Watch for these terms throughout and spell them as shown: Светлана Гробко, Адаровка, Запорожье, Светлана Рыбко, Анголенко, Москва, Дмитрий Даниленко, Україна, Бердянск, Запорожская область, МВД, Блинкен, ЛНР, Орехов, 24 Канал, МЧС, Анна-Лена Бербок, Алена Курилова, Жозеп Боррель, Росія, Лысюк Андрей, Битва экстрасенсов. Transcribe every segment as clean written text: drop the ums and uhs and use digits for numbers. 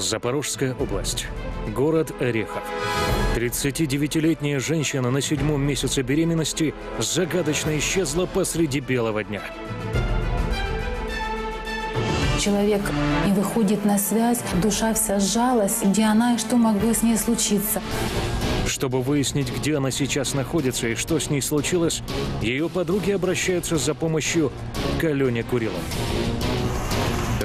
Запорожская область. Город Орехов. 39-летняя женщина на 7-м месяце беременности загадочно исчезла посреди белого дня. Человек не выходит на связь, душа вся сжалась, где она и что могло с ней случиться. Чтобы выяснить, где она сейчас находится и что с ней случилось, ее подруги обращаются за помощью к Алене Куриловой.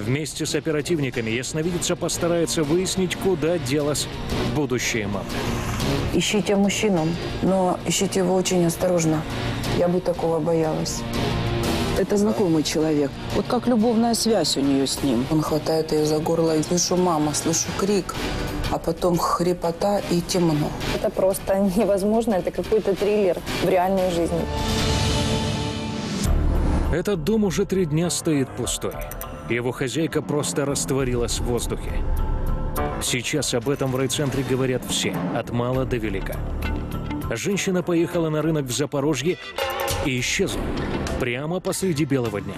Вместе с оперативниками ясновидица постарается выяснить, куда делась будущая мама. Ищите мужчину, но ищите его очень осторожно. Я бы такого боялась. Это знакомый человек. Вот как любовная связь у нее с ним. Он хватает ее за горло. Слышу мама, слышу крик, а потом хрипота и темно. Это просто невозможно. Это какой-то триллер в реальной жизни. Этот дом уже 3 дня стоит пустой. Его хозяйка просто растворилась в воздухе. Сейчас об этом в райцентре говорят все, от мала до велика. Женщина поехала на рынок в Запорожье и исчезла. Прямо посреди белого дня.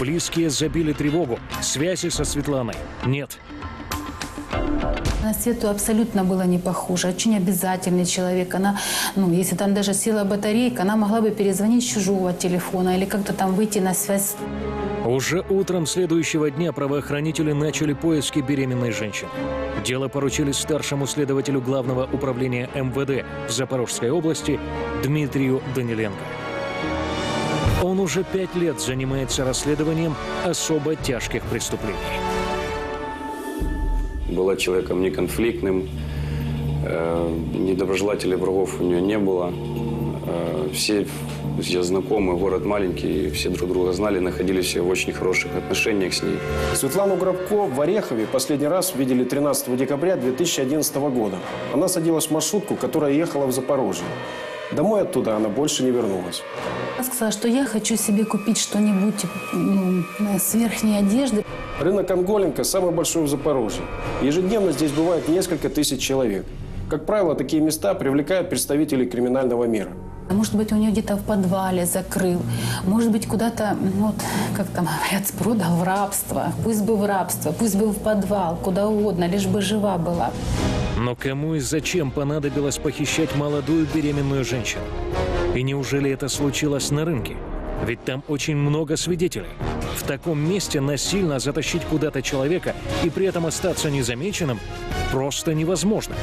Близкие забили тревогу. Связи со Светланой нет. На Свету абсолютно было не похоже. Очень обязательный человек. Она, если там даже села батарейка, она могла бы перезвонить с чужого телефона или как-то там выйти на связь. Уже утром следующего дня правоохранители начали поиски беременной женщины. Дело поручили старшему следователю Главного управления МВД в Запорожской области Дмитрию Даниленко. Он уже 5 лет занимается расследованием особо тяжких преступлений. Была человеком неконфликтным, недоброжелателей, врагов у нее не было. Все сейчас знакомы, город маленький, все друг друга знали, находились в очень хороших отношениях с ней. Светлану Гробко в Орехове последний раз видели 13 декабря 2011 года. Она садилась в маршрутку, которая ехала в Запорожье. Домой оттуда она больше не вернулась. Она сказала, что я хочу себе купить что-нибудь с верхней одежды. Рынок Анголенко самый большой в Запорожье. Ежедневно здесь бывает несколько тысяч человек. Как правило, такие места привлекают представителей криминального мира. Может быть, у нее где-то в подвале закрыл. Может быть, куда-то, как там говорят, продал в рабство. Пусть бы в рабство, пусть бы в подвал, куда угодно, лишь бы жива была. Но кому и зачем понадобилось похищать молодую беременную женщину? И неужели это случилось на рынке? Ведь там очень много свидетелей. В таком месте насильно затащить куда-то человека и при этом остаться незамеченным просто невозможно.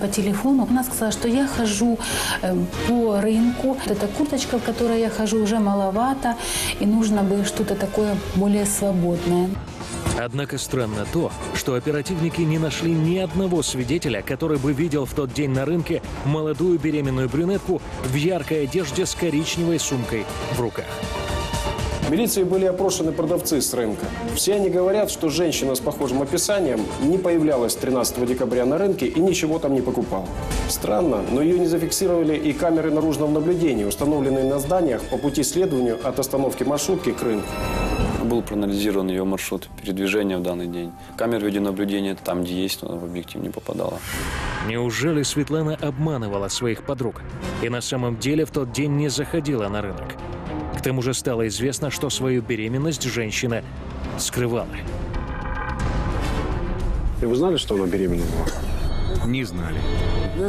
По телефону она сказала, что я хожу по рынку. Вот эта курточка, в которой я хожу, уже маловато, и нужно бы что-то такое более свободное. Однако странно то, что оперативники не нашли ни одного свидетеля, который бы видел в тот день на рынке молодую беременную брюнетку в яркой одежде с коричневой сумкой в руках. В милиции были опрошены продавцы с рынка. Все они говорят, что женщина с похожим описанием не появлялась 13 декабря на рынке и ничего там не покупала. Странно, но ее не зафиксировали и камеры наружного наблюдения, установленные на зданиях по пути следования от остановки маршрутки к рынку. Был проанализирован ее маршрут передвижения в данный день. Камер видеонаблюдения там, где есть, она в объектив не попадала. Неужели Светлана обманывала своих подруг и на самом деле в тот день не заходила на рынок? К тому же стало известно, что свою беременность женщина скрывала. И вы знали, что она беременна была? Не знали.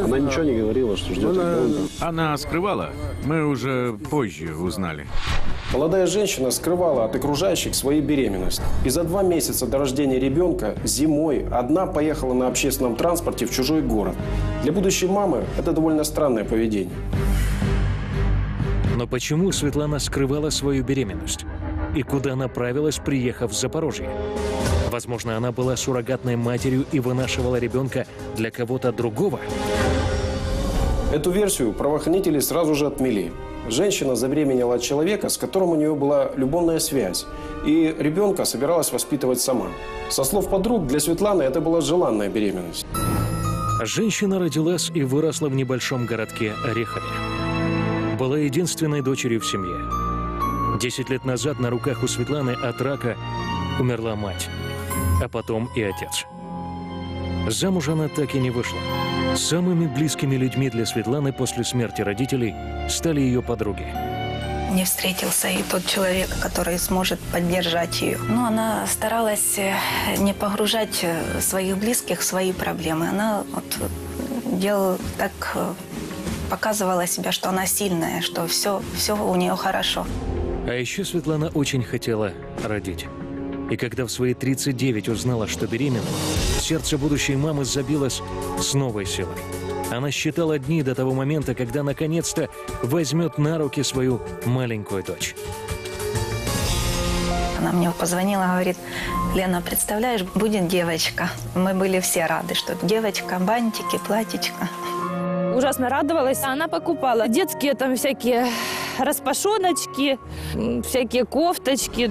Она ничего не говорила, что ждет ребенка? Она скрывала. Мы уже позже узнали. Молодая женщина скрывала от окружающих свою беременность. И за 2 месяца до рождения ребенка зимой одна поехала на общественном транспорте в чужой город. Для будущей мамы это довольно странное поведение. Но почему Светлана скрывала свою беременность? И куда направилась, приехав в Запорожье? Возможно, она была суррогатной матерью и вынашивала ребенка для кого-то другого? Эту версию правоохранители сразу же отмели. Женщина забеременела от человека, с которым у нее была любовная связь, и ребенка собиралась воспитывать сама. Со слов подруг, для Светланы это была желанная беременность. Женщина родилась и выросла в небольшом городке Орехове. Была единственной дочерью в семье. 10 лет назад на руках у Светланы от рака умерла мать, а потом и отец. Замуж она так и не вышла. Самыми близкими людьми для Светланы после смерти родителей стали ее подруги. не встретился и тот человек, который сможет поддержать ее. Но она старалась не погружать своих близких в свои проблемы. Она вот делала так, показывала себя, что она сильная, что все у нее хорошо. А еще Светлана очень хотела родить. И когда в свои 39 узнала, что беременна, сердце будущей мамы забилось с новой силой. Она считала дни до того момента, когда наконец-то возьмет на руки свою маленькую дочь. Она мне позвонила, говорит: «Лена, представляешь, будет девочка». Мы были все рады, что девочка, бантики, платьечко. Ужасно радовалась. Она покупала детские там всякие распашоночки, всякие кофточки.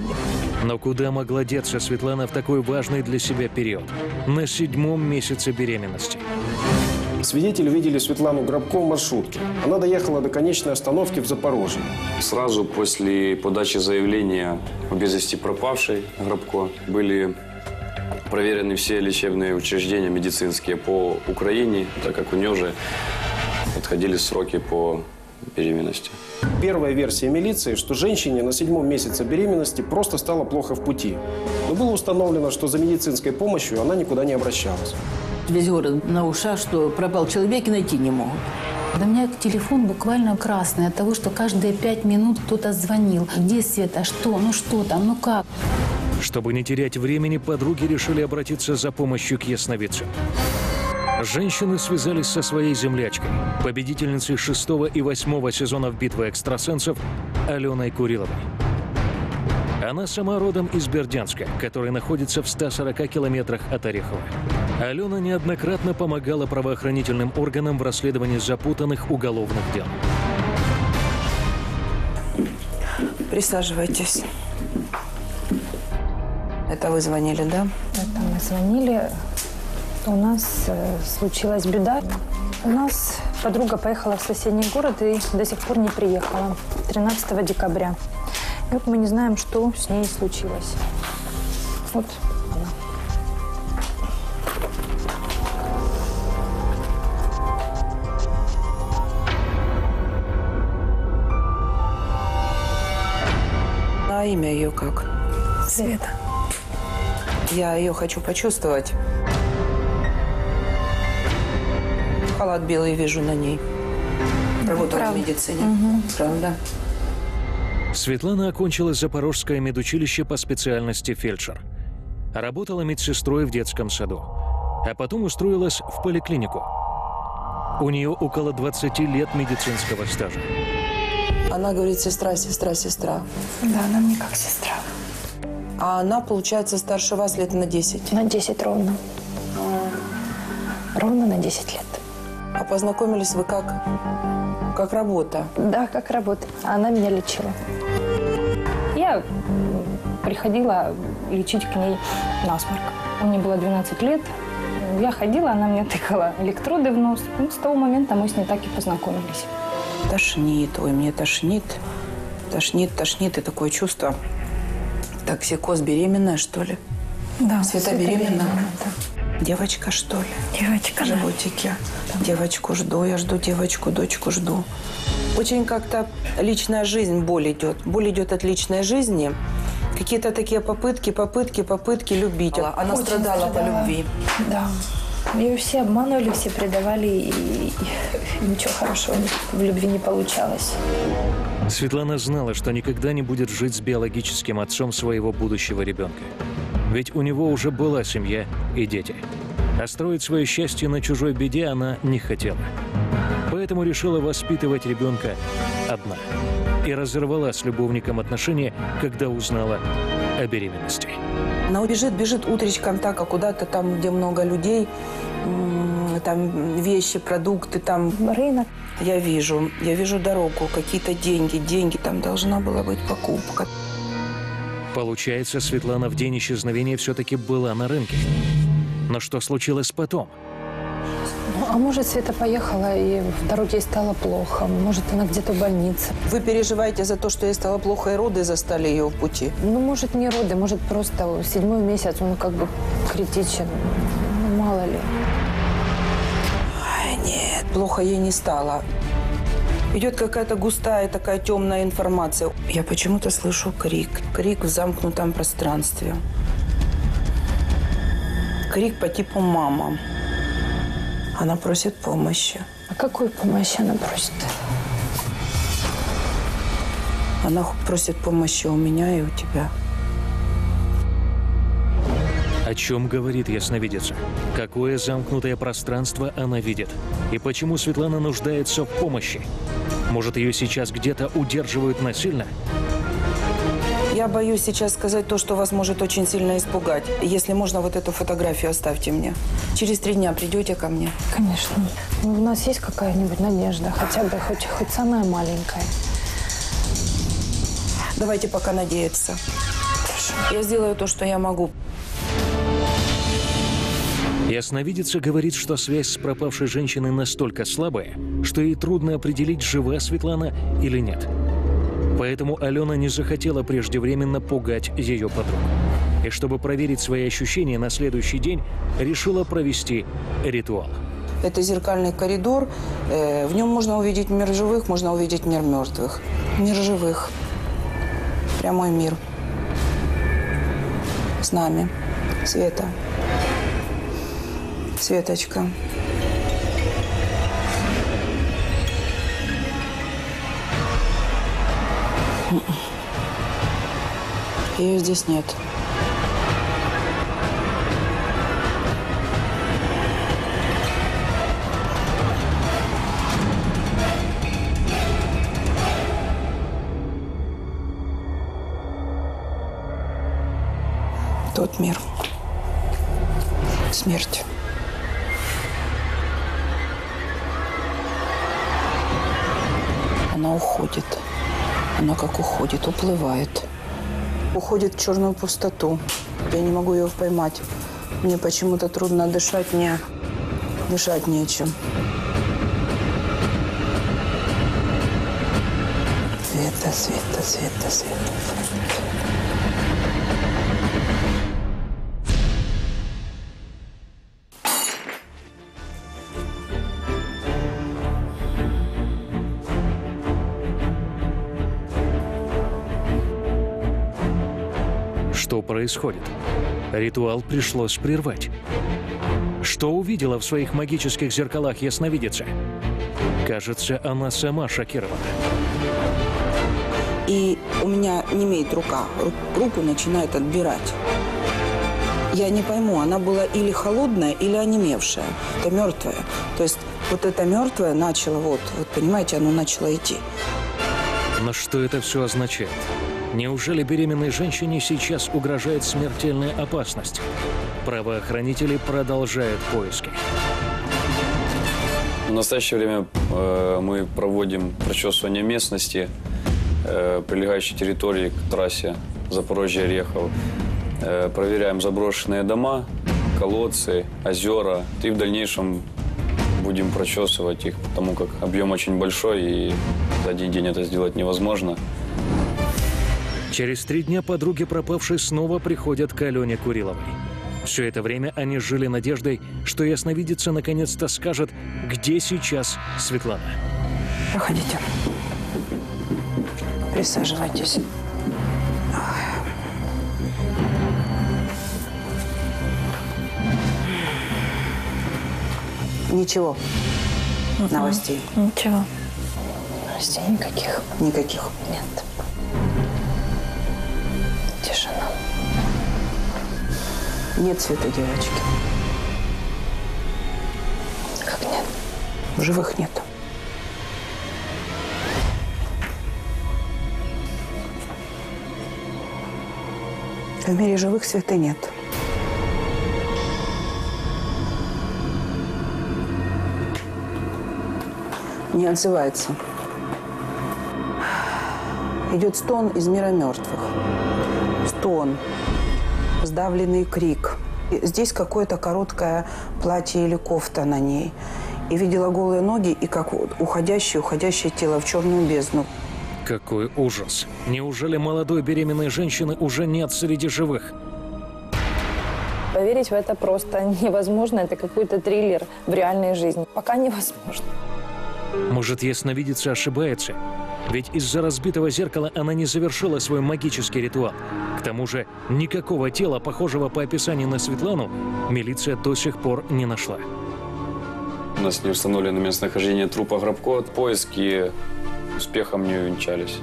Но куда могла деться Светлана в такой важный для себя период? На 7-м месяце беременности. Свидетели видели Светлану Гробко в маршрутке. Она доехала до конечной остановки в Запорожье. Сразу после подачи заявления о без вести пропавшей Гробко были проверены все лечебные учреждения медицинские по Украине, так как у нее уже подходили сроки по беременности. Первая версия милиции, что женщине на 7-м месяце беременности просто стало плохо в пути. Но было установлено, что за медицинской помощью она никуда не обращалась. Весь город на ушах, что пропал человек и найти не могут. У меня телефон буквально красный от того, что каждые 5 минут кто-то звонил. Где Света? Что? Ну что там? Ну как? Чтобы не терять времени, подруги решили обратиться за помощью к ясновидцам. Женщины связались со своей землячкой, победительницей 6-го и 8-го сезонов «Битвы экстрасенсов» Аленой Куриловой. Она сама родом из Бердянска, который находится в 140 километрах от Орехова. Алена неоднократно помогала правоохранительным органам в расследовании запутанных уголовных дел. Присаживайтесь. Это вы звонили, да? Это мы звонили. У нас случилась беда. У нас подруга поехала в соседний город и до сих пор не приехала. 13 декабря. И вот мы не знаем, что с ней случилось. Вот она. А имя ее как? Света. Я ее хочу почувствовать. Халат белый вижу на ней. Работала в медицине. Угу. Правда. Светлана окончила Запорожское медучилище по специальности фельдшер. Работала медсестрой в детском саду. А потом устроилась в поликлинику. У нее около 20 лет медицинского стажа. Она говорит: сестра, сестра, сестра. Да, она мне как сестра. А она, получается, старше вас лет на 10? На 10 ровно. Ровно на 10 лет. А познакомились вы как? Как работа? Да, как работа. Она меня лечила. Я приходила лечить к ней насморк. Мне было 12 лет. Я ходила, она мне тыкала электроды в нос. Ну, с того момента мы с ней так и познакомились. Тошнит, ой, мне тошнит. Тошнит, тошнит. И такое чувство. Токсикоз, беременная, что ли? Да. Света беременна? Да. Девочка, что ли? Девочка. Животики. Да. Девочку жду, я жду девочку, дочку жду. Очень как-то личная жизнь, боль идет. Боль идет от личной жизни. Какие-то такие попытки любить. Она страдала по любви. Да. Ее все обманули, все предавали, и ничего хорошего в любви не получалось. Светлана знала, что никогда не будет жить с биологическим отцом своего будущего ребенка. Ведь у него уже была семья и дети. А строить свое счастье на чужой беде она не хотела. Поэтому решила воспитывать ребенка одна. И разорвала с любовником отношения, когда узнала о беременности. Она убежит, бежит утречком так, а куда-то там, где много людей, там вещи, продукты, там рынок. Я вижу дорогу, какие-то деньги, там должна была быть покупка. Получается, Светлана в день исчезновения все-таки была на рынке. Но что случилось потом? Ну, а может, Света поехала, и в дороге ей стало плохо. Может, она где-то в больнице. Вы переживаете за то, что ей стало плохо, и роды застали ее в пути? Ну, может, не роды, может, просто 7-й месяц, он как бы критичен. Ну, мало ли. Ай, нет, плохо ей не стало. Идет какая-то густая такая темная информация. Я почему-то слышу крик. Крик в замкнутом пространстве. Крик по типу «мама». Она просит помощи. А какой помощи она просит? Она просит помощи у меня и у тебя. О чем говорит ясновидица? Какое замкнутое пространство она видит? И почему Светлана нуждается в помощи? Может, ее сейчас где-то удерживают насильно? Я боюсь сейчас сказать то, что вас может очень сильно испугать. Если можно, вот эту фотографию оставьте мне. Через 3 дня придете ко мне? Конечно. Ну, у нас есть какая-нибудь надежда, хотя бы хоть самая маленькая. Давайте пока надеяться. Я сделаю то, что я могу. Ясновидица говорит, что связь с пропавшей женщиной настолько слабая, что ей трудно определить, жива Светлана или нет. Поэтому Алена не захотела преждевременно пугать ее подругу. И чтобы проверить свои ощущения на следующий день, решила провести ритуал. Это зеркальный коридор. В нем можно увидеть мир живых, можно увидеть мир мертвых. Мир живых. Прямой мир. С нами. Света. Светочка. Ее здесь нет. Тот мир. Смерть. Она уходит. Она как уходит, уплывает. Уходит в черную пустоту. Я не могу ее поймать. Мне почему-то трудно дышать, мне дышать нечем. Света, Света, Света, Света. Происходит. Ритуал пришлось прервать. Что увидела в своих магических зеркалах ясновидица? Кажется, она сама шокирована. И у меня немеет рука. Руку начинает отбирать. Я не пойму, она была или холодная, или онемевшая. Это мертвая. То есть вот это мертвое начало, вот понимаете, оно начало идти. Но что это все означает? Неужели беременной женщине сейчас угрожает смертельная опасность? Правоохранители продолжают поиски. В настоящее время мы проводим прочесывание местности, прилегающей территории к трассе Запорожье-Орехов. Проверяем заброшенные дома, колодцы, озера. И в дальнейшем будем прочесывать их, потому как объем очень большой, и за один день это сделать невозможно. Через 3 дня подруги пропавшей снова приходят к Алене Куриловой. Все это время они жили надеждой, что ясновидица наконец-то скажет, где сейчас Светлана. Проходите. Присаживайтесь. Ничего. Новостей. Ничего. Новостей никаких. Никаких. Нет. Тишина. Нет света, девочки. Как нет? Живых нет. В мире живых света нет. Не отзывается. Идет стон из мира мертвых. Стон, сдавленный крик. И здесь какое-то короткое платье или кофта на ней. И видела голые ноги и как уходящее тело в черную бездну. Какой ужас! Неужели молодой беременной женщины уже нет среди живых? Поверить в это просто невозможно. Это какой-то триллер в реальной жизни. Пока невозможно. Может, ясновидица ошибается? Ведь из-за разбитого зеркала она не завершила свой магический ритуал. К тому же, никакого тела, похожего по описанию на Светлану, милиция до сих пор не нашла. У нас не установлено местонахождение трупа Гробко. Поиски успехом не увенчались.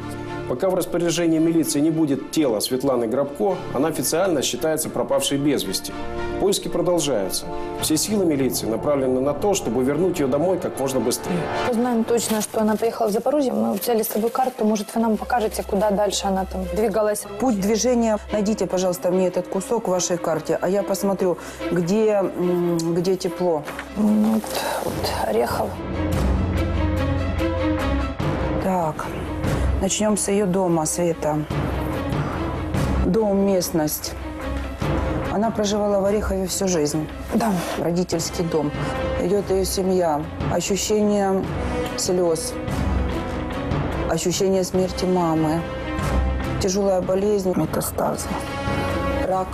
Пока в распоряжении милиции не будет тела Светланы Гробко, она официально считается пропавшей без вести. Поиски продолжаются. Все силы милиции направлены на то, чтобы вернуть ее домой как можно быстрее. Мы знаем точно, что она приехала в Запорожье. Мы взяли с собой карту. Может, вы нам покажете, куда дальше она там двигалась? Путь движения. Найдите, пожалуйста, мне этот кусок в вашей карте, а я посмотрю, где тепло. Вот Орехов. Так. Начнем с ее дома, Света. Дом, местность. Она проживала в Орехове всю жизнь. Да. Родительский дом. Идет ее семья. Ощущение слез. Ощущение смерти мамы. Тяжелая болезнь. Метастазы. Рак.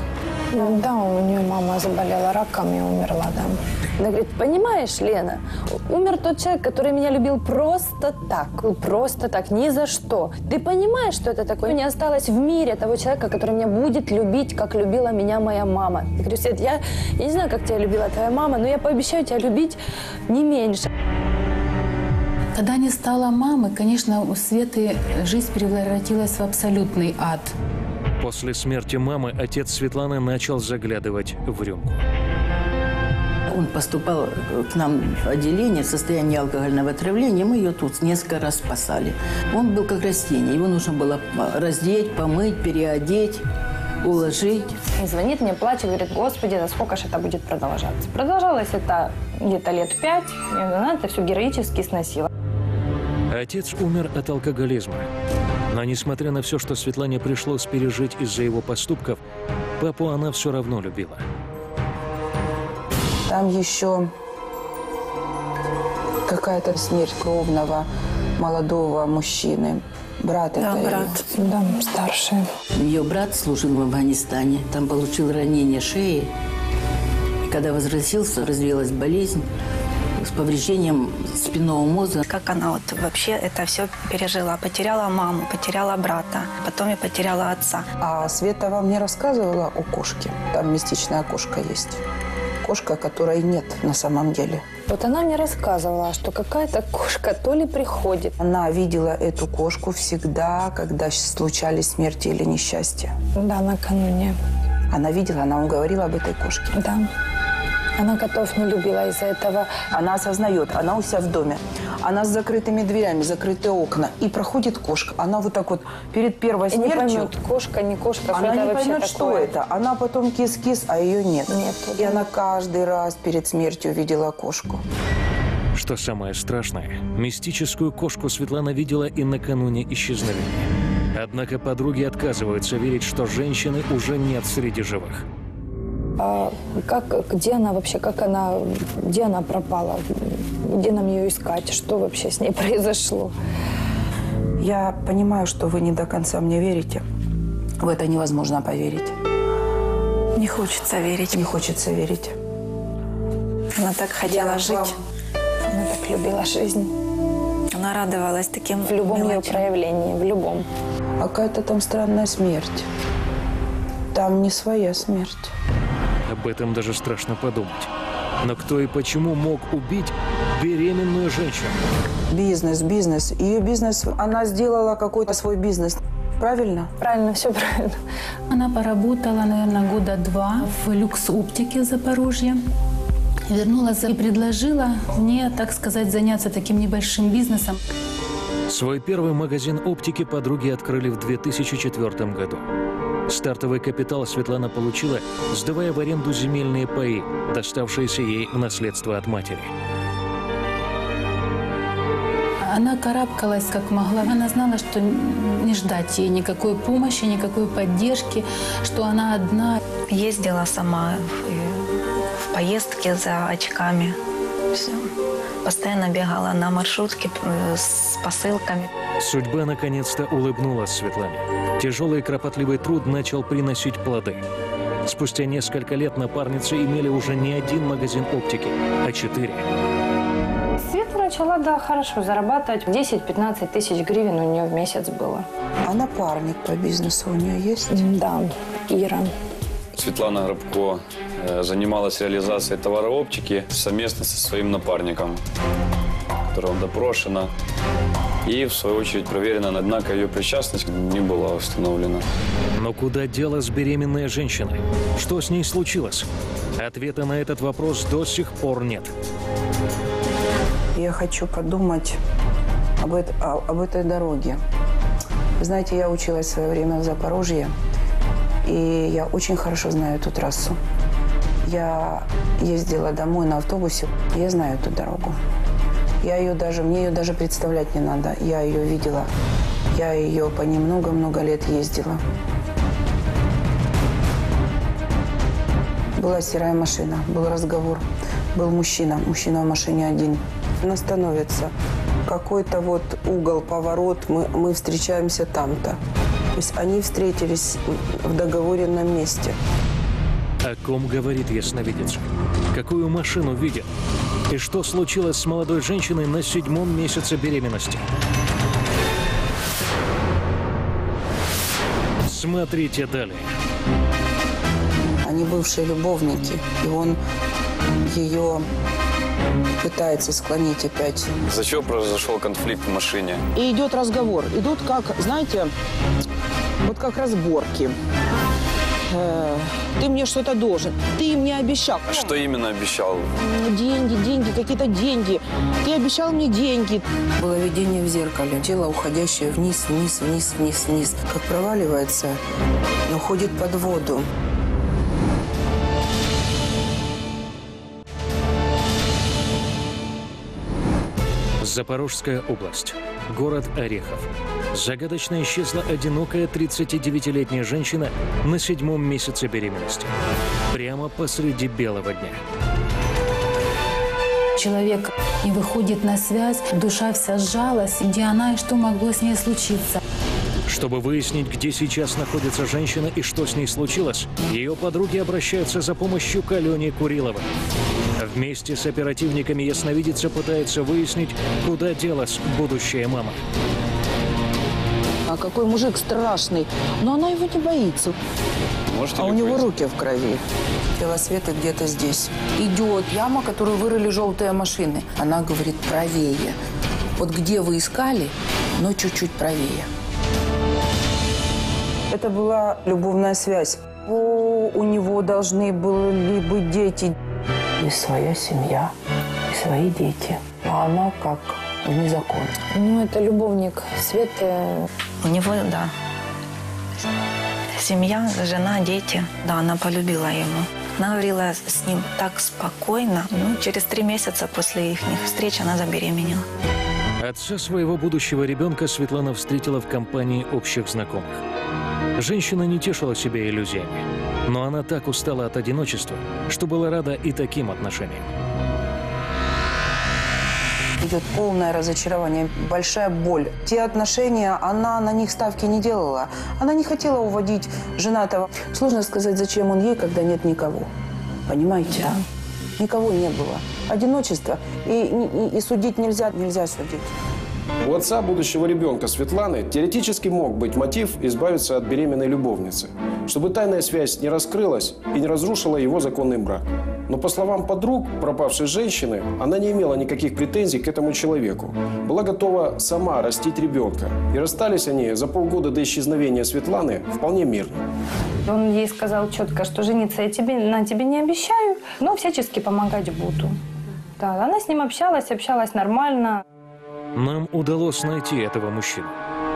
Да, у нее мама заболела раком и умерла, да. Она говорит, понимаешь, Лена, умер тот человек, который меня любил просто так, ни за что. Ты понимаешь, что это такое? Не осталось в мире того человека, который меня будет любить, как любила меня моя мама. Я говорю, Свет, я не знаю, как тебя любила твоя мама, но я пообещаю тебя любить не меньше. Когда не стала мамы, конечно, у Светы жизнь превратилась в абсолютный ад. После смерти мамы отец Светланы начал заглядывать в рюмку. Он поступал к нам в отделение в состоянии алкогольного отравления. Мы ее тут несколько раз спасали. Он был как растение. Его нужно было раздеть, помыть, переодеть, уложить. И звонит мне, плачет, говорит, господи, насколько же это будет продолжаться. Продолжалось это где-то лет 5. И она это все героически сносила. Отец умер от алкоголизма. Но несмотря на все, что Светлане пришлось пережить из-за его поступков, папу она все равно любила. Там еще какая-то смерть кровного молодого мужчины. Брат это ее. Брат. Да, старший. Ее брат служил в Афганистане. Там получил ранение шеи. И когда возвратился, развилась болезнь с повреждением спинного мозга. Как она вот вообще это все пережила. Потеряла маму, потеряла брата, потом и потеряла отца. А Света вам не рассказывала о кошке? Там мистичная кошка есть. Кошка, которой нет на самом деле. Вот она мне рассказывала, что какая-то кошка то ли приходит. Она видела эту кошку всегда, когда случались смерти или несчастья. Да, накануне. Она видела, она вам говорила об этой кошке? Да. Она котов не любила из-за этого. Она осознает, она у себя в доме. Она с закрытыми дверями, закрытые окна. И проходит кошка. Она вот так вот перед первой смертью... И не поймет, кошка, не кошка. Она не поймет, что это. Она потом кис-кис, а ее нет. И она каждый раз перед смертью видела кошку. Что самое страшное, мистическую кошку Светлана видела и накануне исчезновения. Однако подруги отказываются верить, что женщины уже нет среди живых. А где она вообще, где она пропала, где нам ее искать, что вообще с ней произошло? Я понимаю, что вы не до конца мне верите. В это невозможно поверить. Не хочется верить. Не хочется верить. Она так хотела жить. Она так любила жизнь. Она радовалась таким в любом мелочам. Ее проявлении, в любом. А какая-то там странная смерть. Там не своя смерть. Об этом даже страшно подумать. Но кто и почему мог убить беременную женщину? Бизнес, бизнес. Ее бизнес, она сделала какой-то свой бизнес. Правильно? Правильно, все правильно. Она поработала, наверное, года 2 в люкс-оптике Запорожья. Вернулась и предложила мне, так сказать, заняться таким небольшим бизнесом. Свой первый магазин оптики подруги открыли в 2004 году. Стартовый капитал Светлана получила, сдавая в аренду земельные паи, доставшиеся ей в наследство от матери. Она карабкалась как могла. Она знала, что не ждать ей никакой помощи, никакой поддержки, что она одна. Ездила сама в поездке за очками. Все. Постоянно бегала на маршрутке с посылками. Судьба наконец-то улыбнулась Светлане. Тяжелый и кропотливый труд начал приносить плоды. Спустя несколько лет напарницы имели уже не один магазин оптики, а 4. Света начала, да, хорошо зарабатывать. 10-15 тысяч гривен у нее в месяц было. А напарник по бизнесу у нее есть? Да, Кира. Светлана Рыбко занималась реализацией товарообчики совместно со своим напарником, которого допрошена. И, в свою очередь, проверена, однако ее причастность не была установлена. Но куда делась беременная женщина? Что с ней случилось? Ответа на этот вопрос до сих пор нет. Я хочу подумать об этой дороге. Знаете, я училась в свое время в Запорожье, и я очень хорошо знаю эту трассу. Я ездила домой на автобусе, я знаю эту дорогу. Мне ее даже представлять не надо. Я ее видела. Я ее по ней много-много лет ездила. Была серая машина, был разговор, был мужчина. Мужчина в машине один. Она становится. Какой-то вот угол, поворот, мы встречаемся там-то. То есть они встретились в договоренном месте. О ком говорит ясновидец? Какую машину видел? И что случилось с молодой женщиной на 7-м месяце беременности? Смотрите далее. Они бывшие любовники, и он ее пытается склонить опять. Зачем произошел конфликт в машине? И идет разговор. Идут как, знаете, вот как разборки. Ты мне что-то должен. Ты мне обещал. А что именно обещал? Какие-то деньги. Ты обещал мне деньги. Было видение в зеркале. Тело, уходящее вниз, вниз, вниз, вниз, вниз. Как проваливается, но уходит под воду. Запорожская область. Город Орехов. Загадочно исчезла одинокая 39-летняя женщина на 7-м месяце беременности. Прямо посреди белого дня. Человек не выходит на связь, душа вся сжалась. Где она и что могло с ней случиться? Чтобы выяснить, где сейчас находится женщина и что с ней случилось, ее подруги обращаются за помощью к Алене Куриловой. Вместе с оперативниками ясновидица пытается выяснить, куда делась будущая мама. А какой мужик страшный, но она его не боится. А у него руки в крови. Тело Светы где-то здесь. Идет яма, которую вырыли желтые машины. Она говорит правее. Вот где вы искали, но чуть-чуть правее. Это была любовная связь. У него должны были быть дети. И своя семья, и свои дети. А она как вне закона. Ну, это любовник Светы. У него, да, семья, жена, дети. Да, она полюбила его. Она говорила с ним так спокойно. Ну, через 3 месяца после их встреч она забеременела. Отца своего будущего ребенка Светлана встретила в компании общих знакомых. Женщина не тешила себя иллюзиями. Но она так устала от одиночества, что была рада и таким отношениям. Идет полное разочарование, большая боль. Те отношения, она на них ставки не делала. Она не хотела уводить женатого. Сложно сказать, зачем он ей, когда нет никого. Понимаете? Да. Никого не было. Одиночество. И судить нельзя судить. У отца будущего ребенка Светланы теоретически мог быть мотив избавиться от беременной любовницы, чтобы тайная связь не раскрылась и не разрушила его законный брак. Но, по словам подруг пропавшей женщины, она не имела никаких претензий к этому человеку. Была готова сама растить ребенка. И расстались они за полгода до исчезновения Светланы вполне мирно. Он ей сказал четко, что жениться я на тебе не обещаю, но всячески помогать буду. Да, она с ним общалась нормально. Нам удалось найти этого мужчину.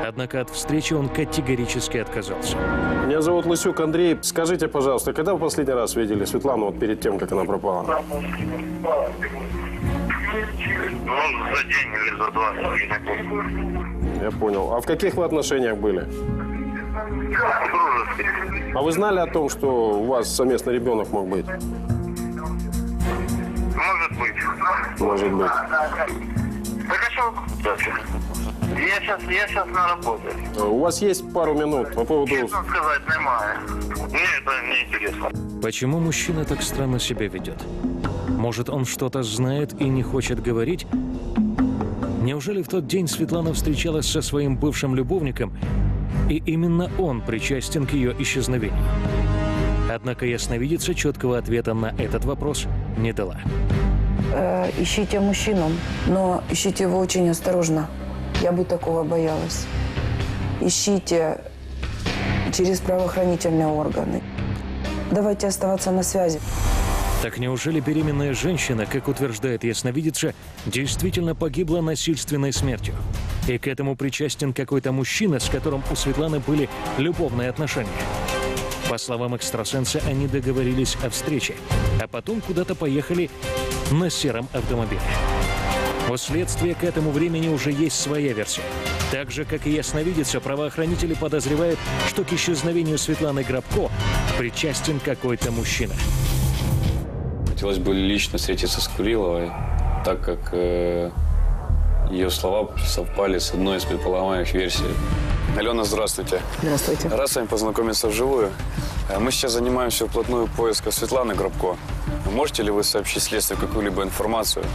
Однако от встречи он категорически отказался. Меня зовут Лысюк Андрей. Скажите, пожалуйста, когда вы последний раз видели Светлану вот перед тем, как она пропала? Ну, за день или за 2. Я понял. А в каких вы отношениях были? А вы знали о том, что у вас совместный ребенок мог быть? Может быть. Я сейчас на работе. У вас есть пару минут по поводу... Честно сказать, не. Мне это не интересно. Почему мужчина так странно себя ведет? Может, он что-то знает и не хочет говорить? Неужели в тот день Светлана встречалась со своим бывшим любовником, и именно он причастен к ее исчезновению? Однако ясновидица четкого ответа на этот вопрос не дала. Ищите мужчину, но ищите его очень осторожно. Я бы такого боялась. Ищите через правоохранительные органы. Давайте оставаться на связи. Так неужели беременная женщина, как утверждает ясновидица, действительно погибла насильственной смертью? И к этому причастен какой-то мужчина, с которым у Светланы были любовные отношения? По словам экстрасенса, они договорились о встрече, а потом куда-то поехали на сером автомобиле. У следствия к этому времени уже есть своя версия. Так же, как и ясновидица, правоохранители подозревают, что к исчезновению Светланы Гробко причастен какой-то мужчина. Хотелось бы лично встретиться с Куриловой, так как ее слова совпали с одной из предполагаемых версий. Алена, здравствуйте. Здравствуйте. Рад с вами познакомиться вживую. Мы сейчас занимаемся вплотную поиском Светланы Гробко. Можете ли вы сообщить следствию какую-либо информацию,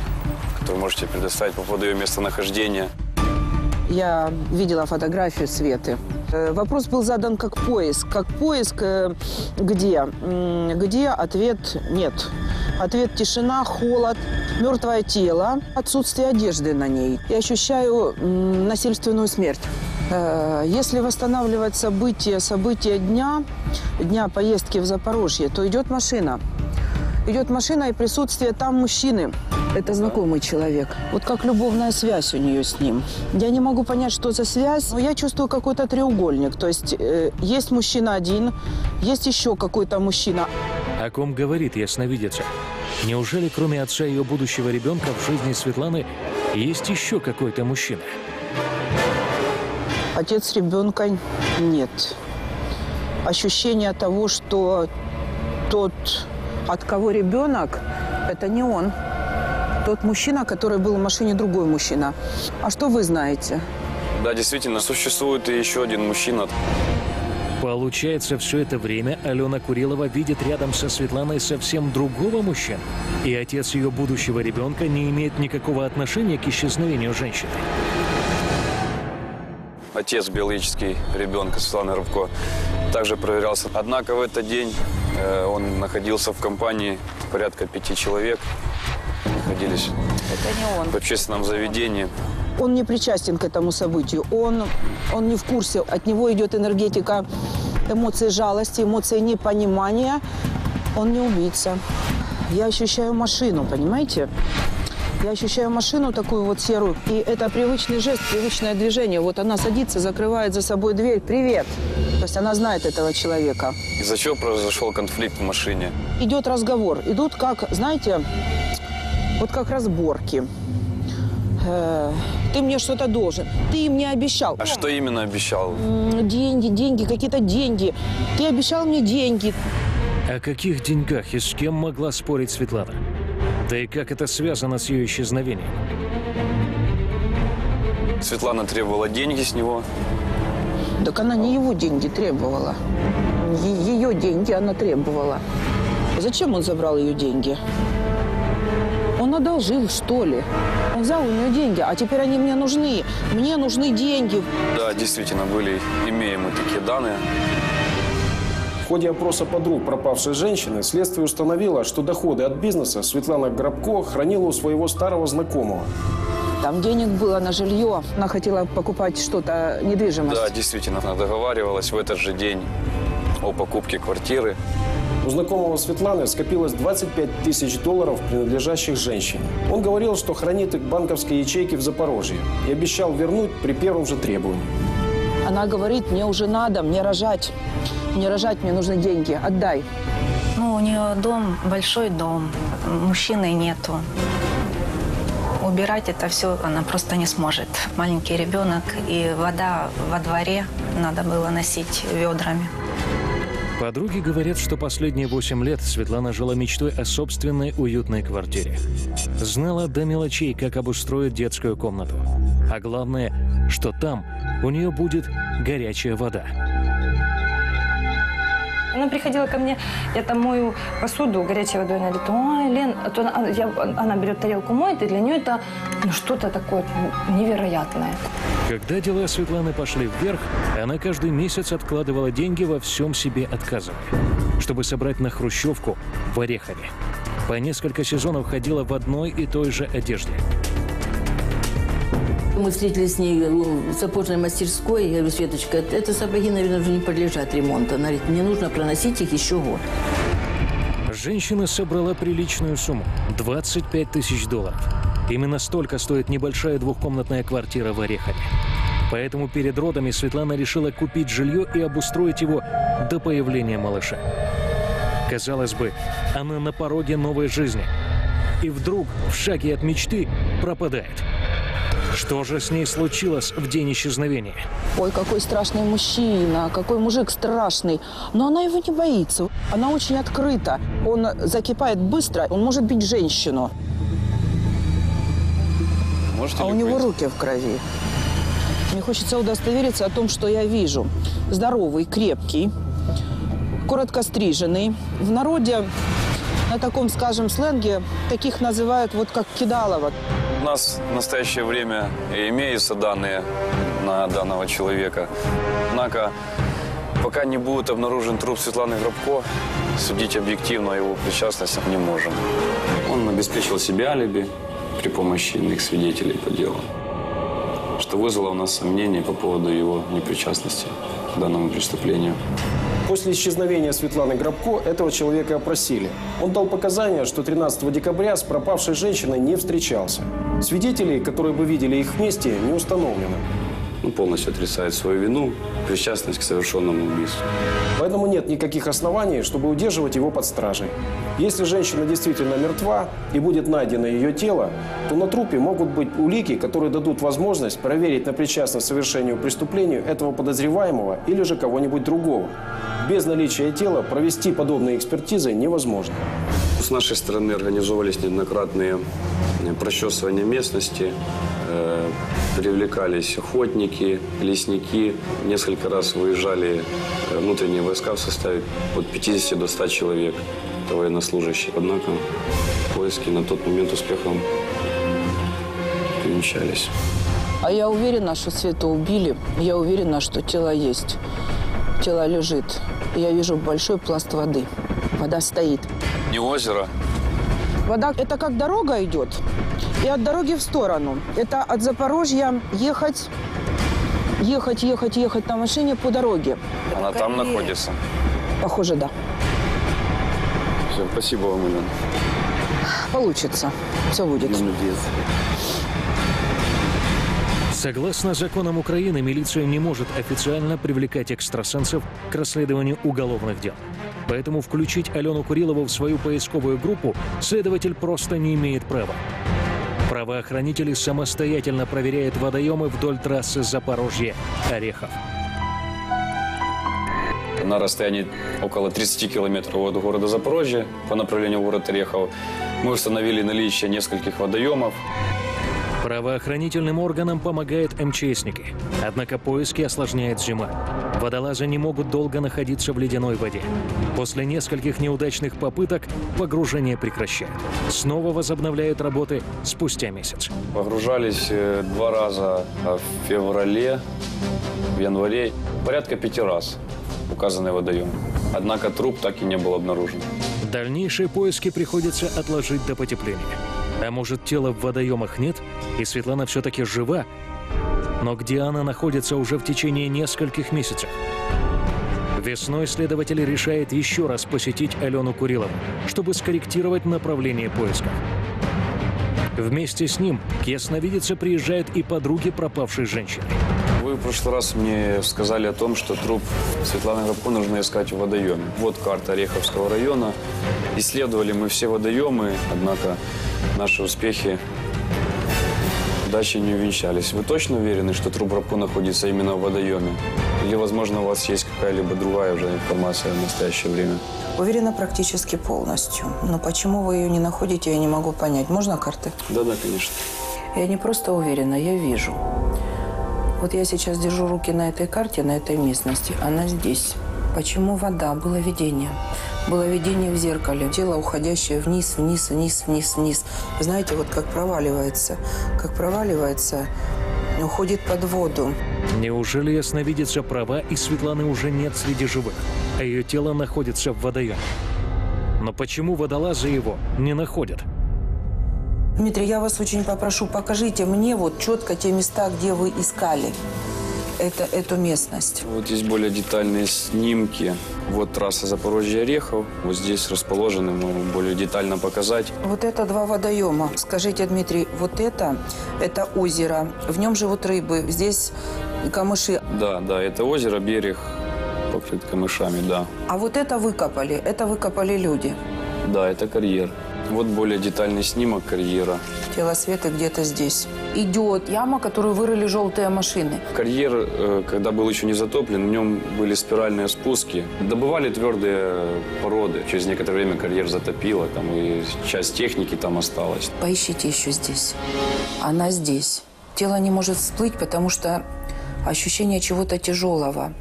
которую можете предоставить по поводу ее местонахождения? Я видела фотографию Светы. Вопрос был задан как поиск. Как поиск где? Где? Ответ нет. Ответ – тишина, холод, мертвое тело, отсутствие одежды на ней. Я ощущаю насильственную смерть. Если восстанавливать события дня поездки в Запорожье, то идет машина. Идет машина и присутствие там мужчины. Это знакомый человек. Вот как любовная связь у нее с ним. Я не могу понять, что за связь, но я чувствую какой-то треугольник. То есть есть мужчина один, есть еще какой-то мужчина. О ком говорит ясновидица? Неужели кроме отца ее будущего ребенка в жизни Светланы есть еще какой-то мужчина? Отец ребенка нет. Ощущение того, что тот, от кого ребенок, это не он. Тот мужчина, который был в машине, другой мужчина. А что вы знаете? Да, действительно, существует и еще один мужчина. Получается, все это время Алена Курилова видит рядом со Светланой совсем другого мужчину. И отец ее будущего ребенка не имеет никакого отношения к исчезновению женщины. Отец биологический ребенка Светланы Рыбко также проверялся. Однако в этот день он находился в компании порядка 5 человек. Находились в общественном заведении. Он не причастен к этому событию. Он не в курсе. От него идет энергетика эмоций жалости, эмоций непонимания. Он не убийца. Я ощущаю машину, понимаете? Я ощущаю машину такую вот серую. И это привычный жест, привычное движение. Вот она садится, закрывает за собой дверь. Привет! То есть она знает этого человека. Из-за чего произошел конфликт в машине? Идет разговор. Идут как, знаете, вот как разборки. Ты мне что-то должен. Ты мне обещал. А что именно обещал? Деньги, какие-то деньги. Ты обещал мне деньги. О каких деньгах и с кем могла спорить Светлана? Да и как это связано с ее исчезновением? Светлана требовала деньги с него. Так она не его деньги требовала. Ее деньги она требовала. Зачем он забрал ее деньги? Он одолжил, что ли? Он взял у нее деньги, а теперь они мне нужны. Мне нужны деньги. Да, действительно, имеем мы такие данные. В ходе опроса подруг пропавшей женщины следствие установило, что доходы от бизнеса Светлана Гробко хранила у своего старого знакомого. Там денег было на жилье. Она хотела покупать что-то, недвижимость. Да, действительно, она договаривалась в этот же день о покупке квартиры. У знакомого Светланы скопилось 25 тысяч долларов, принадлежащих женщине. Он говорил, что хранит их в банковской ячейке в Запорожье и обещал вернуть при первом же требовании. Она говорит, мне уже надо, мне рожать. Мне рожать, мне нужны деньги, отдай. Ну, у нее дом, большой дом, мужчины нету. Убирать это все она просто не сможет. Маленький ребенок, и вода во дворе надо было носить ведрами. Подруги говорят, что последние 8 лет Светлана жила мечтой о собственной уютной квартире. Знала до мелочей, как обустроить детскую комнату. А главное, что там у нее будет горячая вода. Она приходила ко мне, я там мою посуду горячей водой, она говорит, ой, Лен, а то она берет тарелку, моет, и для нее это ну, что-то такое невероятное. Когда дела Светланы пошли вверх, она каждый месяц откладывала деньги, во всем себе отказывая, чтобы собрать на хрущевку в Орехове. По несколько сезонов ходила в одной и той же одежде. Мы встретились с ней в сапожной мастерской. Я говорю, Светочка, это сапоги, наверное, уже не подлежат ремонту. Она говорит, мне нужно проносить их еще год. Женщина собрала приличную сумму – $25 000. Именно столько стоит небольшая двухкомнатная квартира в Орехове. Поэтому перед родами Светлана решила купить жилье и обустроить его до появления малыша. Казалось бы, она на пороге новой жизни. И вдруг в шаге от мечты пропадает. Что же с ней случилось в день исчезновения? Ой, какой страшный мужчина, какой мужик страшный. Но она его не боится. Она очень открыта. Он закипает быстро, он может бить женщину. А у него руки в крови. Мне хочется удостовериться о том, что я вижу. Здоровый, крепкий, коротко стриженный. В народе, на таком, скажем, сленге, таких называют вот как кидалово. У нас в настоящее время имеются данные на данного человека. Однако, пока не будет обнаружен труп Светланы Гробко, судить объективно его причастность не можем. Он обеспечил себе алиби при помощи иных свидетелей по делу, что вызвало у нас сомнения по поводу его непричастности к данному преступлению. После исчезновения Светланы Гробко этого человека опросили. Он дал показания, что 13 декабря с пропавшей женщиной не встречался. Свидетелей, которые бы видели их вместе, не установлено. Он полностью отрицает свою вину, причастность к совершенному убийству. Поэтому нет никаких оснований, чтобы удерживать его под стражей. Если женщина действительно мертва и будет найдено ее тело, то на трупе могут быть улики, которые дадут возможность проверить на причастность к совершению преступлению этого подозреваемого или же кого-нибудь другого. Без наличия тела провести подобные экспертизы невозможно. С нашей стороны организовывались неоднократные прочесывания местности, привлекались охотники, лесники. Несколько раз выезжали внутренние войска в составе от 50 до 100 человек, это военнослужащие. Однако поиски на тот момент успехом увенчались. А я уверена, что Свету убили. Я уверена, что тело есть. Тело лежит. Я вижу большой пласт воды. Вода стоит. Не озеро. Вода – это как дорога идет. И от дороги в сторону. Это от Запорожья ехать на машине по дороге. Она там находится? Похоже, да. Все, спасибо вам, Алена. Получится. Все будет. Молодец. Согласно законам Украины, милиция не может официально привлекать экстрасенсов к расследованию уголовных дел. Поэтому включить Алену Курилову в свою поисковую группу следователь просто не имеет права. Правоохранители самостоятельно проверяют водоемы вдоль трассы Запорожье-Орехов. На расстоянии около 30 километров от города Запорожье по направлению в город Орехов мы установили наличие нескольких водоемов. Правоохранительным органам помогают МЧСники. Однако поиски осложняет зима. Водолазы не могут долго находиться в ледяной воде. После нескольких неудачных попыток погружение прекращают. Снова возобновляют работы спустя месяц. Погружались 2 раза в феврале, в январе. Порядка 5 раз указанный водоем. Однако труп так и не был обнаружен. Дальнейшие поиски приходится отложить до потепления. А может, тела в водоемах нет, и Светлана все-таки жива? Но где она находится уже в течение нескольких месяцев? Весной следователь решает еще раз посетить Алену Курилову, чтобы скорректировать направление поиска. Вместе с ним к ясновидице приезжают и подруги пропавшей женщины. Вы в прошлый раз мне сказали о том, что труп Светланы Гробко нужно искать в водоеме. Вот карта Ореховского района. Исследовали мы все водоемы, однако наши успехи удачи не увенчались. Вы точно уверены, что труп Гробко находится именно в водоеме? Или, возможно, у вас есть какая-либо другая уже информация в настоящее время? Уверена практически полностью. Но почему вы ее не находите, я не могу понять. Можно карты? Да-да, конечно. Я не просто уверена, я вижу. Вот я сейчас держу руки на этой карте, на этой местности. Она здесь. Почему вода? Было видение. Было видение в зеркале. Тело, уходящее вниз, вниз, вниз, вниз, вниз. Знаете, вот как проваливается. Как проваливается, уходит под воду. Неужели ясновидица права, и Светланы уже нет среди живых, а ее тело находится в водоеме? Но почему водолазы его не находят? Дмитрий, я вас очень попрошу, покажите мне вот четко те места, где вы искали эту местность. Вот здесь более детальные снимки. Вот трасса Запорожье, Орехов. Вот здесь расположены, мы более детально показать. Вот это два водоема. Скажите, Дмитрий, вот это озеро, в нем живут рыбы, здесь камыши. Да, да, это озеро, берег покрыт камышами, да. А вот это выкопали люди. Да, это карьер. Вот более детальный снимок карьера. Тело Светы где-то здесь. Идет яма, которую вырыли желтые машины. Карьер, когда был еще не затоплен, в нем были спиральные спуски. Добывали твердые породы. Через некоторое время карьер затопило, там и часть техники там осталась. Поищите еще здесь. Она здесь. Тело не может всплыть, потому что ощущение чего-то тяжелого.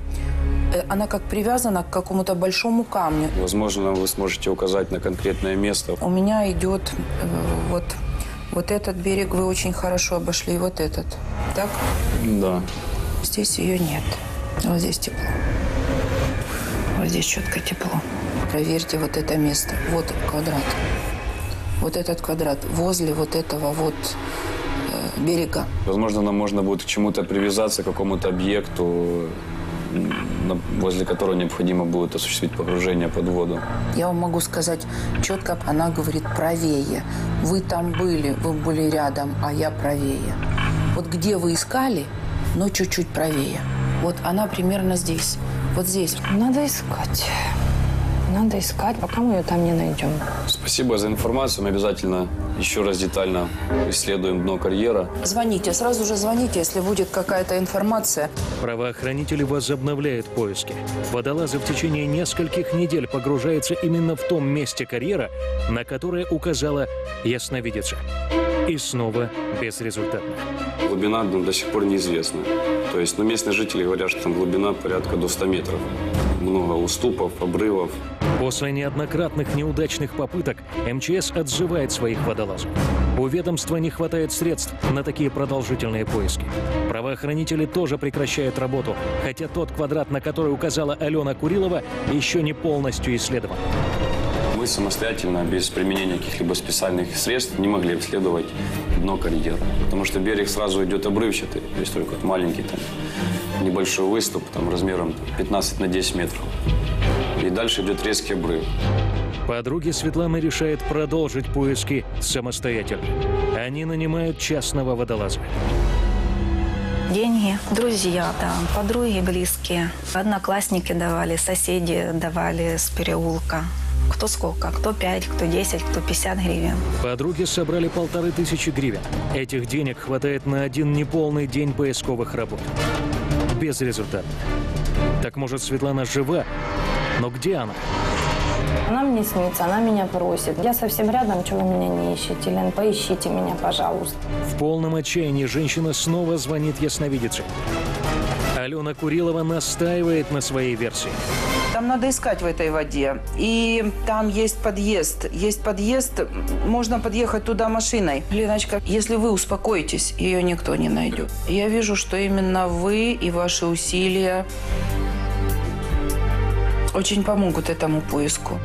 Она как привязана к какому-то большому камню. Возможно, вы сможете указать на конкретное место. У меня идет вот этот берег, вы очень хорошо обошли, и вот этот. Так? Да. Здесь ее нет. Вот здесь тепло. Вот здесь четко тепло. Проверьте вот это место. Вот квадрат. Вот этот квадрат. Возле вот этого вот берега. Возможно, нам можно будет к чему-то привязаться, к какому-то объекту, возле которого необходимо будет осуществить погружение под воду. Я вам могу сказать четко, она говорит правее. Вы там были, вы были рядом, а я правее. Вот где вы искали, но чуть-чуть правее. Вот она примерно здесь, вот здесь. Надо искать. Надо искать, пока мы ее там не найдем. Спасибо за информацию. Мы обязательно еще раз детально исследуем дно карьера. Звоните, сразу же звоните, если будет какая-то информация. Правоохранители возобновляют поиски. Водолазы в течение нескольких недель погружаются именно в том месте карьера, на которое указала ясновидица. И снова безрезультатно. Глубина до сих пор неизвестна. То есть, местные жители говорят, что там глубина порядка до 100 метров. Много уступов, обрывов. После неоднократных неудачных попыток МЧС отзывает своих водолазов. У ведомства не хватает средств на такие продолжительные поиски. Правоохранители тоже прекращают работу, хотя тот квадрат, на который указала Алена Курилова, еще не полностью исследован. Мы самостоятельно, без применения каких-либо специальных средств, не могли обследовать дно карьера. Потому что берег сразу идет обрывчатый, то есть только маленький там, небольшой выступ там, размером 15 на 10 метров. И дальше идет резкий обрыв. Подруги Светланы решают продолжить поиски самостоятельно. Они нанимают частного водолаза. Деньги, друзья, да, подруги близкие, одноклассники давали, соседи давали с переулка. Кто сколько? Кто 5, кто 10, кто 50 гривен. Подруги собрали 1500 гривен. Этих денег хватает на один неполный день поисковых работ. Безрезультатно. Так, может, Светлана жива? Но где она? Она мне снится, она меня просит. Я совсем рядом, чего вы меня не ищете? Лен, поищите меня, пожалуйста. В полном отчаянии женщина снова звонит ясновидице. Алена Курилова настаивает на своей версии. Там надо искать в этой воде. И там есть подъезд. Есть подъезд, можно подъехать туда машиной. Леночка, если вы успокоитесь, ее никто не найдет. Я вижу, что именно вы и ваши усилия очень помогут этому поиску.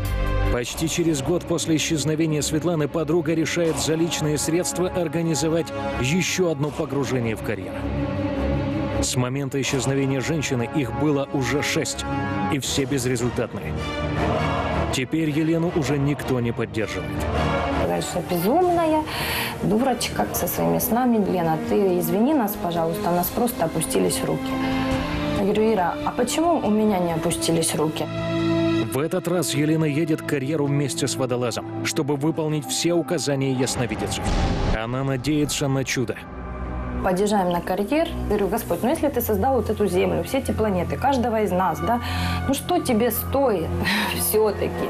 Почти через год после исчезновения Светланы подруга решает за личные средства организовать еще одно погружение в карьер. С момента исчезновения женщины их было уже 6, и все безрезультатные. Теперь Елену уже никто не поддерживает. Дальше безумная дурочка со своими снами. Лена, ты извини нас, пожалуйста, у нас просто опустились руки. Я говорю, Ира, а почему у меня не опустились руки? В этот раз Елена едет к карьеру вместе с водолазом, чтобы выполнить все указания ясновидицы. Она надеется на чудо. Подъезжаем на карьер. Говорю, Господь, ну если ты создал вот эту землю, все эти планеты, каждого из нас, да, ну что тебе стоит все-таки?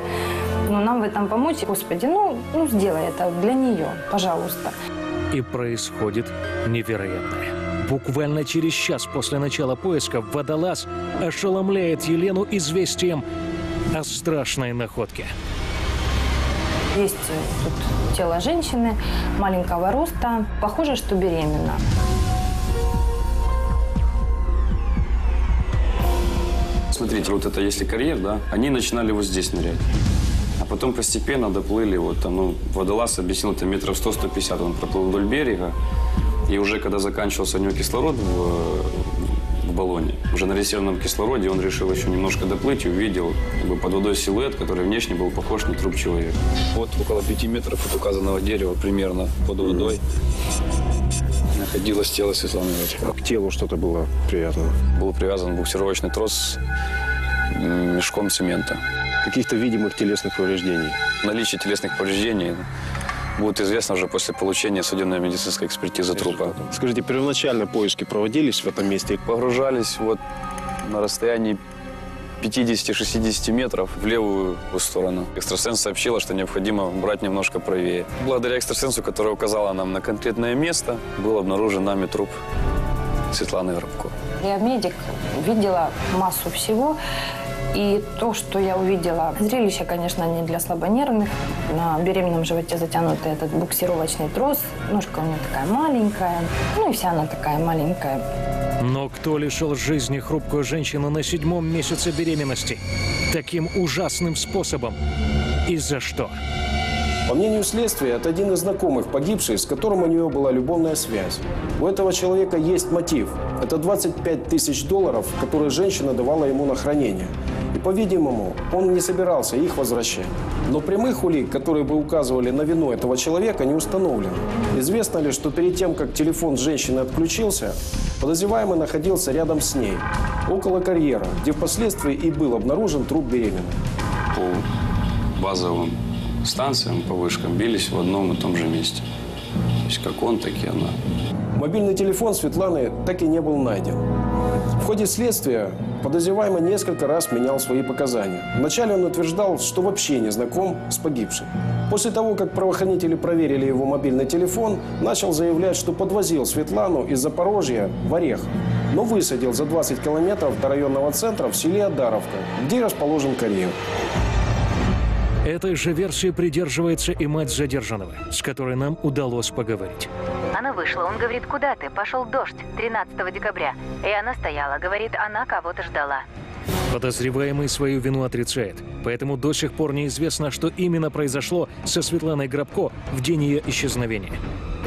Ну нам в этом помочь, Господи, ну сделай это для нее, пожалуйста. И происходит невероятное. Буквально через час после начала поиска водолаз ошеломляет Елену известием о страшной находке. Есть тут тело женщины маленького роста. Похоже, что беременна. Смотрите, вот это если карьер, да, они начинали вот здесь нырять. А потом постепенно доплыли, вот там, ну, водолаз объяснил, это метров 100-150, он проплыл вдоль берега. И уже когда заканчивался у него кислород в баллоне, уже на резервном кислороде, он решил еще немножко доплыть и увидел как бы, под водой силуэт, который внешне был похож на труп человека. Вот около 5 метров от указанного дерева примерно под водой находилось тело Светланы Рыбко. К телу что-то было привязано? Был привязан буксировочный трос мешком цемента. Каких-то видимых телесных повреждений? Наличие телесных повреждений будет известно уже после получения судебно-медицинской экспертизы трупа. Скажите, первоначально поиски проводились в этом месте? Погружались вот на расстоянии 50-60 метров в левую сторону. Экстрасенс сообщила, что необходимо брать немножко правее. Благодаря экстрасенсу, которая указала нам на конкретное место, был обнаружен нами труп Светланы Рыбко. Я медик, видела массу всего. И то, что я увидела, зрелище, конечно, не для слабонервных. На беременном животе затянутый этот буксировочный трос. Ножка у нее такая маленькая. Ну и вся она такая маленькая. Но кто лишил жизни хрупкую женщину на 7-м месяце беременности? Таким ужасным способом. И за что? По мнению следствия, это один из знакомых погибшей, с которым у нее была любовная связь. У этого человека есть мотив. Это 25 тысяч долларов, которые женщина давала ему на хранение. И, по-видимому, он не собирался их возвращать. Но прямых улик, которые бы указывали на вину этого человека, не установлено. Известно ли, что перед тем, как телефон женщины отключился, подозреваемый находился рядом с ней, около карьера, где впоследствии и был обнаружен труп беременной. По базовым станциям, по вышкам бились в одном и том же месте. То есть как он, так и она. Мобильный телефон Светланы так и не был найден. В ходе следствия подозреваемый несколько раз менял свои показания. Вначале он утверждал, что вообще не знаком с погибшим. После того, как правоохранители проверили его мобильный телефон, начал заявлять, что подвозил Светлану из Запорожья в Орехов, но высадил за 20 километров до районного центра в селе Адаровка, где расположен карьер. Этой же версии придерживается и мать задержанного, с которой нам удалось поговорить. Она вышла, он говорит, куда ты? Пошел дождь 13 декабря. И она стояла, говорит, она кого-то ждала. Подозреваемый свою вину отрицает. Поэтому до сих пор неизвестно, что именно произошло со Светланой Гробко в день ее исчезновения.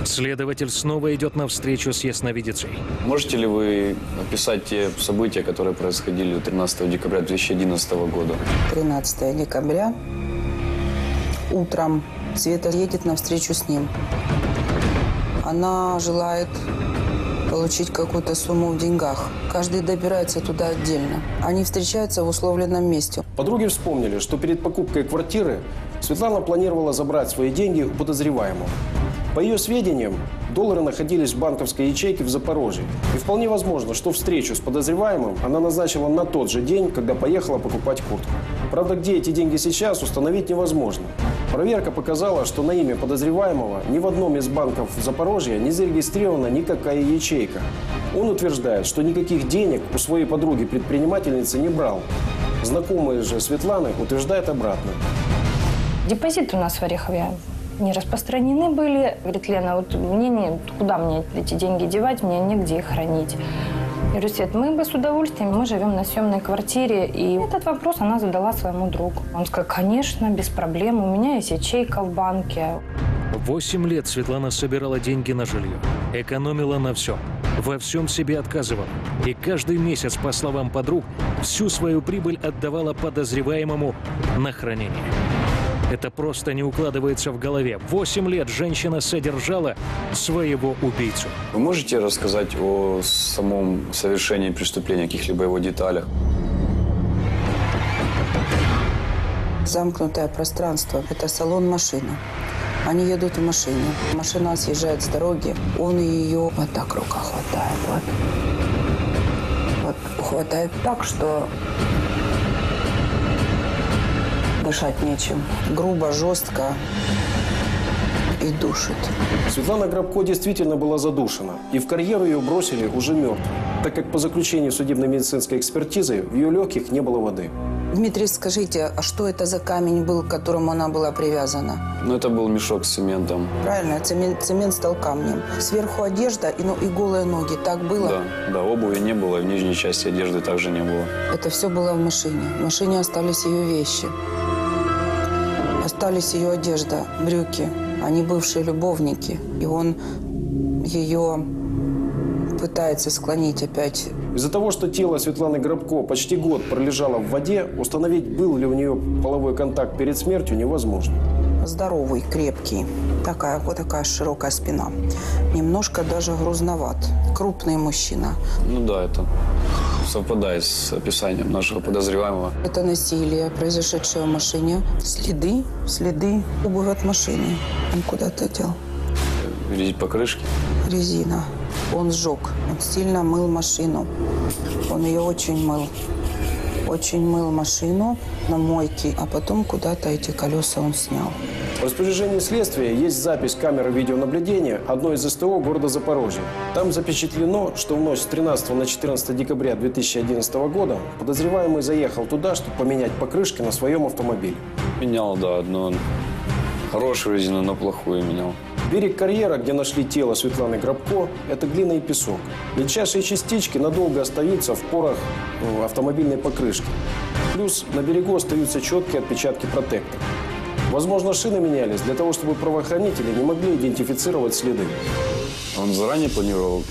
Следователь снова идет на встречу с ясновидицей. Можете ли вы описать те события, которые происходили 13 декабря 2011 года? 13 декабря... Утром Света едет на встречу с ним. Она желает получить какую-то сумму в деньгах. Каждый добирается туда отдельно. Они встречаются в условленном месте. Подруги вспомнили, что перед покупкой квартиры Светлана планировала забрать свои деньги у подозреваемого. По ее сведениям, доллары находились в банковской ячейке в Запорожье. И вполне возможно, что встречу с подозреваемым она назначила на тот же день, когда поехала покупать куртку. Правда, где эти деньги сейчас, установить невозможно. Проверка показала, что на имя подозреваемого ни в одном из банков Запорожья не зарегистрирована никакая ячейка. Он утверждает, что никаких денег у своей подруги-предпринимательницы не брал. Знакомые же Светланы утверждают обратно. Депозиты у нас в Орехове не распространены были. Говорит, Лена, вот мне не, куда мне эти деньги девать, мне негде их хранить. Я говорю, Свет, мы бы с удовольствием, мы живем на съемной квартире. И этот вопрос она задала своему другу. Он сказал, конечно, без проблем, у меня есть ячейка в банке. 8 лет Светлана собирала деньги на жилье, экономила на всем, во всем себе отказывала. И каждый месяц, по словам подруг, всю свою прибыль отдавала подозреваемому на хранение. Это просто не укладывается в голове. 8 лет женщина содержала своего убийцу. Вы можете рассказать о самом совершении преступления, каких-либо его деталях? Замкнутое пространство – это салон машины. Они едут в машине. Машина съезжает с дороги. Он ее вот так рука хватает. Вот. Вот хватает так, что... дышать нечем. Грубо, жестко. и душит. Светлана Гробко действительно была задушена, и в карьеру ее бросили уже мертвой, так как по заключению судебно-медицинской экспертизы в ее легких не было воды. Дмитрий, скажите, а что это за камень был, к которому она была привязана? Ну, это был мешок с цементом. Правильно, цемент стал камнем. Сверху одежда и голые ноги. Так было? Да, обуви не было, в нижней части одежды также не было. Это все было в машине. В машине остались ее вещи. Остались ее одежда, брюки. Они бывшие любовники. И он ее пытается склонить опять. Из-за того, что тело Светланы Гробко почти год пролежало в воде, установить, был ли у нее половой контакт перед смертью, невозможно. Здоровый, крепкий. Вот такая широкая спина. Немножко даже грузноват. Крупный мужчина. Ну да, это совпадает с описанием нашего подозреваемого. Это насилие, произошедшее в машине. Следы обуви от машины. Он куда-то дел. Видеть покрышки? Резина. Он сжег. Он сильно мыл машину. Он ее очень мыл. Очень мыл машину на мойке, а потом куда-то эти колеса он снял. В распоряжении следствия есть запись камеры видеонаблюдения одной из СТО города Запорожье. Там запечатлено, что в ночь с 13 на 14 декабря 2011 года подозреваемый заехал туда, чтобы поменять покрышки на своем автомобиле. Менял, да, одну хорошую резину на плохую менял. Берег карьера, где нашли тело Светланы Гробко, это глина и песок. Мельчайшие частички надолго остаются в порах автомобильной покрышки. Плюс на берегу остаются четкие отпечатки протектора. Возможно, шины менялись для того, чтобы правоохранители не могли идентифицировать следы. Он заранее планировал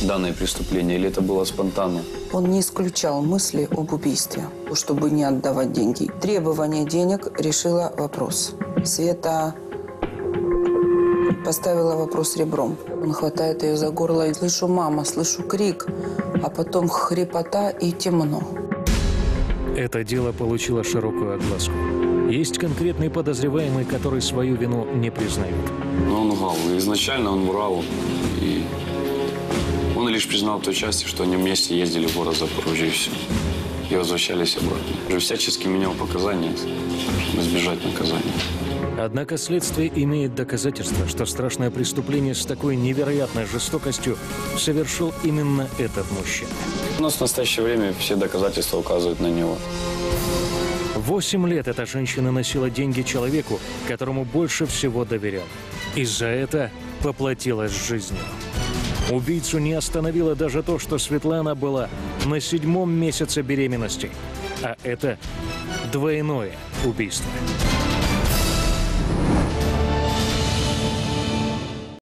данное преступление или это было спонтанно? Он не исключал мысли об убийстве, чтобы не отдавать деньги. Требование денег решило вопрос. Света поставила вопрос ребром. Он хватает ее за горло и слышу «мама», слышу крик, а потом хрипота и темно. Это дело получило широкую огласку. Есть конкретный подозреваемый, который свою вину не признает. Но он лгал. Изначально он врал. И он лишь признал в той части, что они вместе ездили в город Запорожье и все. И возвращались обратно. Уже всячески менял показания, чтобы избежать наказания. Однако следствие имеет доказательства, что страшное преступление с такой невероятной жестокостью совершил именно этот мужчина. У нас в настоящее время все доказательства указывают на него. 8 лет эта женщина носила деньги человеку, которому больше всего доверял. И за это поплатилась жизнью. Убийцу не остановило даже то, что Светлана была на 7-м месяце беременности. А это двойное убийство.